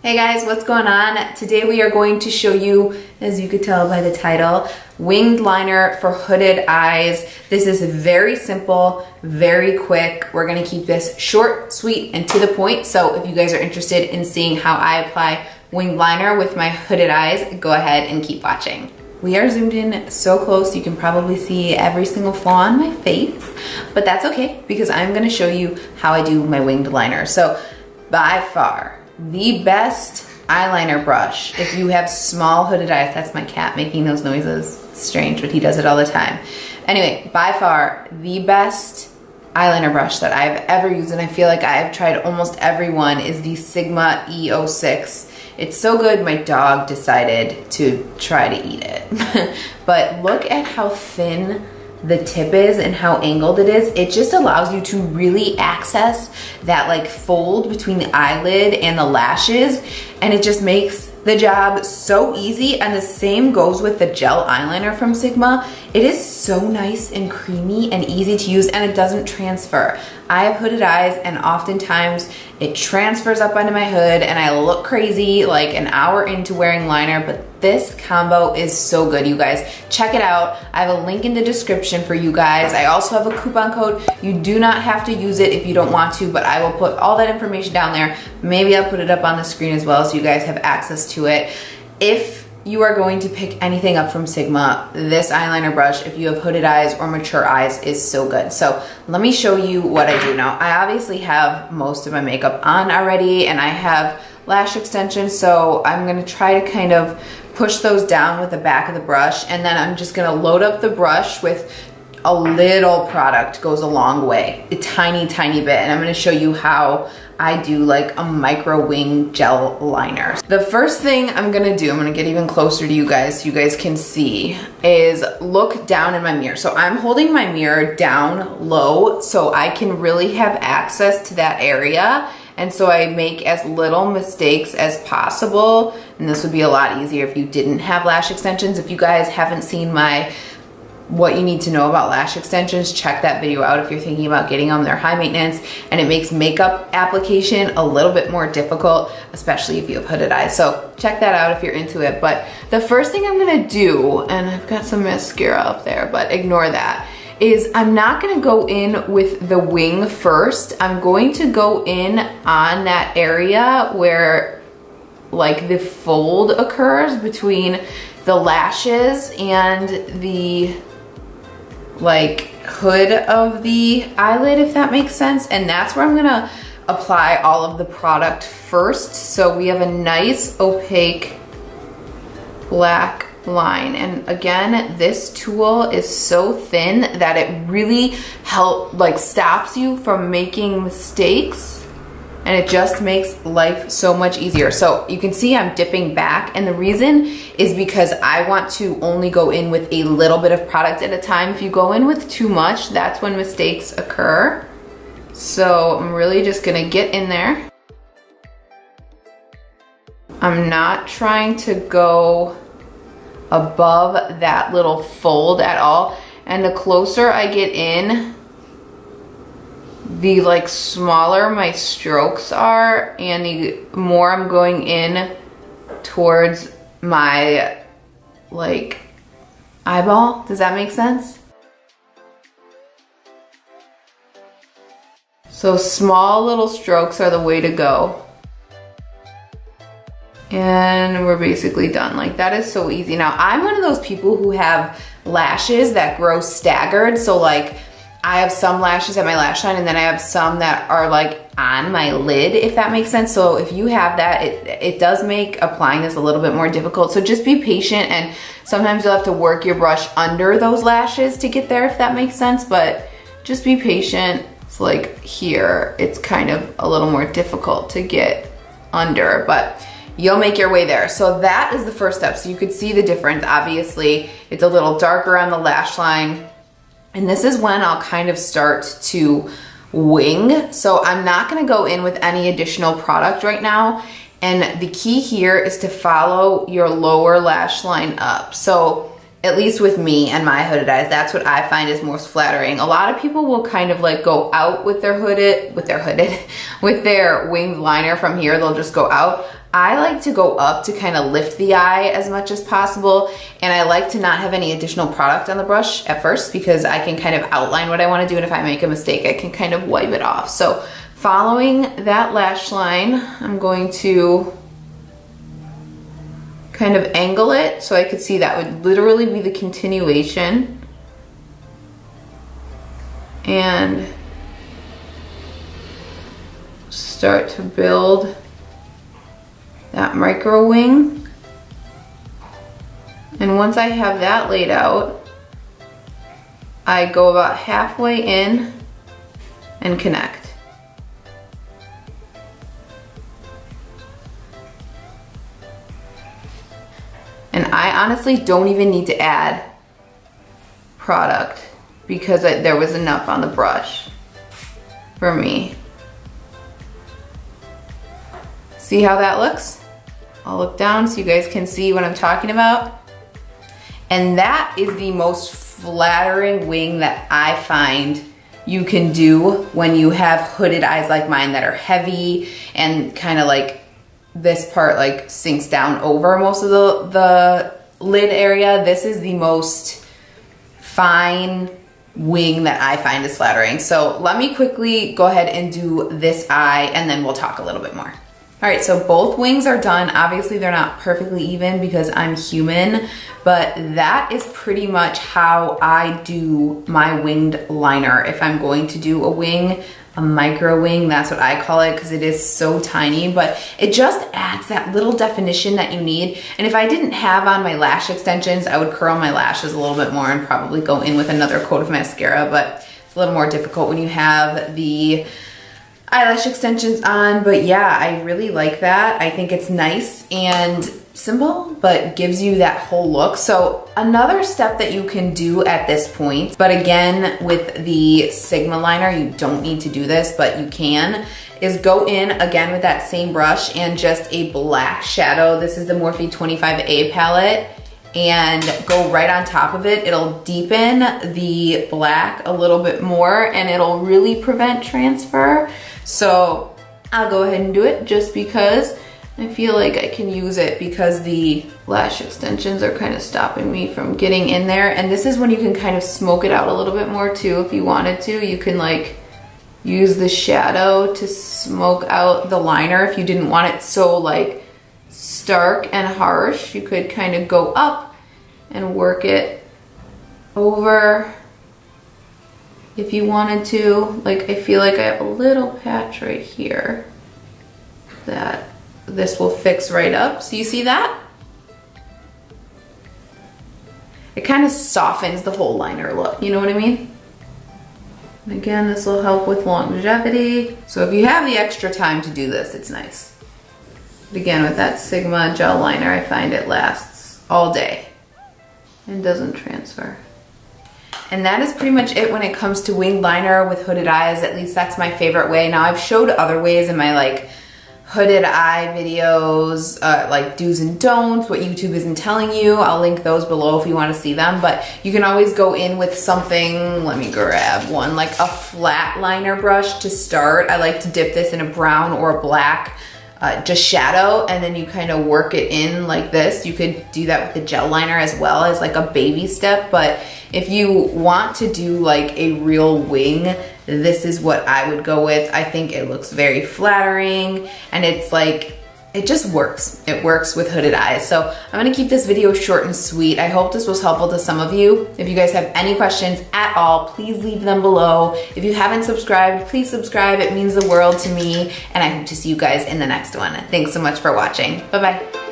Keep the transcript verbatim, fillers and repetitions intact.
Hey guys, what's going on? Today we are going to show you, as you could tell by the title, winged liner for hooded eyes. This is very simple, very quick. We're gonna keep this short, sweet, and to the point. So if you guys are interested in seeing how I apply winged liner with my hooded eyes, go ahead and keep watching. We are zoomed in so close you can probably see every single flaw on my face, but that's okay because I'm gonna show you how I do my winged liner. So by far, the best eyeliner brush if you have small hooded eyes. That's my cat making those noises. It's strange, but he does it all the time. Anyway, by far the best eyeliner brush that I've ever used, and I feel like I've tried almost every one, is the Sigma E oh six. It's so good my dog decided to try to eat it. But look at how thin the tip is and how angled it is. It just allows you to really access that like fold between the eyelid and the lashes, and it just makes the job so easy. And the same goes with the gel eyeliner from Sigma. It is so nice and creamy and easy to use, and it doesn't transfer. I have hooded eyes, and oftentimes it transfers up onto my hood and I look crazy like an hour into wearing liner, but this combo is so good, you guys. Check it out. I have a link in the description for you guys. I also have a coupon code. You do not have to use it if you don't want to, but I will put all that information down there. Maybe I'll put it up on the screen as well so you guys have access to it. If you are going to pick anything up from Sigma, this eyeliner brush, if you have hooded eyes or mature eyes, is so good. So let me show you what I do now. I obviously have most of my makeup on already, and I have lash extensions, so I'm gonna try to kind of push those down with the back of the brush, and then I'm just gonna load up the brush with a little product. Goes a long way, a tiny, tiny bit, and I'm gonna show you how I do like a micro wing gel liner. The first thing I'm gonna do, I'm gonna get even closer to you guys so you guys can see, is look down in my mirror. So I'm holding my mirror down low so I can really have access to that area, and so I make as little mistakes as possible. And this would be a lot easier if you didn't have lash extensions. If you guys haven't seen my what you need to know about lash extensions, check that video out if you're thinking about getting them. They're high maintenance, and it makes makeup application a little bit more difficult, especially if you have hooded eyes. So check that out if you're into it. But the first thing I'm gonna do, and I've got some mascara up there, but ignore that, is I'm not gonna go in with the wing first. I'm going to go in on that area where like the fold occurs between the lashes and the like hood of the eyelid, if that makes sense. And that's where I'm gonna apply all of the product first, so we have a nice opaque black line. And again, this tool is so thin that it really help like stops you from making mistakes, and it just makes life so much easier. So you can see I'm dipping back, and the reason is because I want to only go in with a little bit of product at a time. If you go in with too much, that's when mistakes occur. So I'm really just gonna get in there. I'm not trying to go above that little fold at all, and the closer I get in, the like smaller my strokes are and the more I'm going in towards my like eyeball. Does that make sense? So small little strokes are the way to go. And we're basically done. Like that is so easy. Now I'm one of those people who have lashes that grow staggered, so like I have some lashes at my lash line, and then I have some that are like on my lid, if that makes sense. So if you have that, it, it does make applying this a little bit more difficult. So just be patient, and sometimes you'll have to work your brush under those lashes to get there, if that makes sense, but just be patient. It's like here, it's kind of a little more difficult to get under, but you'll make your way there. So that is the first step. So you could see the difference, obviously. It's a little darker on the lash line. And this is when I'll kind of start to wing. So I'm not gonna go in with any additional product right now. And the key here is to follow your lower lash line up. So at least with me and my hooded eyes, that's what I find is most flattering. A lot of people will kind of like go out with their hooded, with their hooded, with their winged liner from here, they'll just go out. I like to go up to kind of lift the eye as much as possible, and I like to not have any additional product on the brush at first because I can kind of outline what I want to do, and if I make a mistake, I can kind of wipe it off. So following that lash line, I'm going to kind of angle it so I could see that would literally be the continuation. And start to build that micro wing. And once I have that laid out, I go about halfway in and connect. And I honestly don't even need to add product because I, there was enough on the brush for me. See how that looks? I'll look down so you guys can see what I'm talking about. And that is the most flattering wing that I find you can do when you have hooded eyes like mine that are heavy and kind of like this part like sinks down over most of the, the lid area. This is the most fine wing that I find is flattering. So let me quickly go ahead and do this eye and then we'll talk a little bit more. All right, so both wings are done. Obviously, they're not perfectly even because I'm human, but that is pretty much how I do my winged liner. If I'm going to do a wing, a micro wing, that's what I call it because it is so tiny, but it just adds that little definition that you need. And if I didn't have on my lash extensions, I would curl my lashes a little bit more and probably go in with another coat of mascara, but it's a little more difficult when you have the eyelash extensions on. But yeah, I really like that. I think it's nice and simple, but gives you that whole look. So another step that you can do at this point, but again, with the Sigma liner, you don't need to do this, but you can, is go in again with that same brush and just a black shadow. This is the Morphe twenty-five A palette, and go right on top of it. It'll deepen the black a little bit more and it'll really prevent transfer. So I'll go ahead and do it just because I feel like I can use it because the lash extensions are kind of stopping me from getting in there. And this is when you can kind of smoke it out a little bit more too if you wanted to. You can like use the shadow to smoke out the liner if you didn't want it so like stark and harsh. You could kind of go up and work it over if you wanted to. Like, I feel like I have a little patch right here that this will fix right up. So you see that? It kind of softens the whole liner look, you know what I mean? Again, this will help with longevity. So if you have the extra time to do this, it's nice. But again, with that Sigma gel liner, I find it lasts all day and doesn't transfer. And that is pretty much it when it comes to winged liner with hooded eyes. At least that's my favorite way. Now, I've showed other ways in my like hooded eye videos, uh, like do's and don'ts, what YouTube isn't telling you. I'll link those below if you want to see them, but you can always go in with something. Let me grab one, like a flat liner brush to start. I like to dip this in a brown or a black, Uh, just shadow, and then you kind of work it in like this. You could do that with the gel liner as well as like a baby step, but if you want to do like a real wing, this is what I would go with. I think it looks very flattering and it's like, it just works. It works with hooded eyes. So I'm gonna keep this video short and sweet. I hope this was helpful to some of you. If you guys have any questions at all, please leave them below. If you haven't subscribed, please subscribe. It means the world to me, and I hope to see you guys in the next one. Thanks so much for watching. Bye-bye.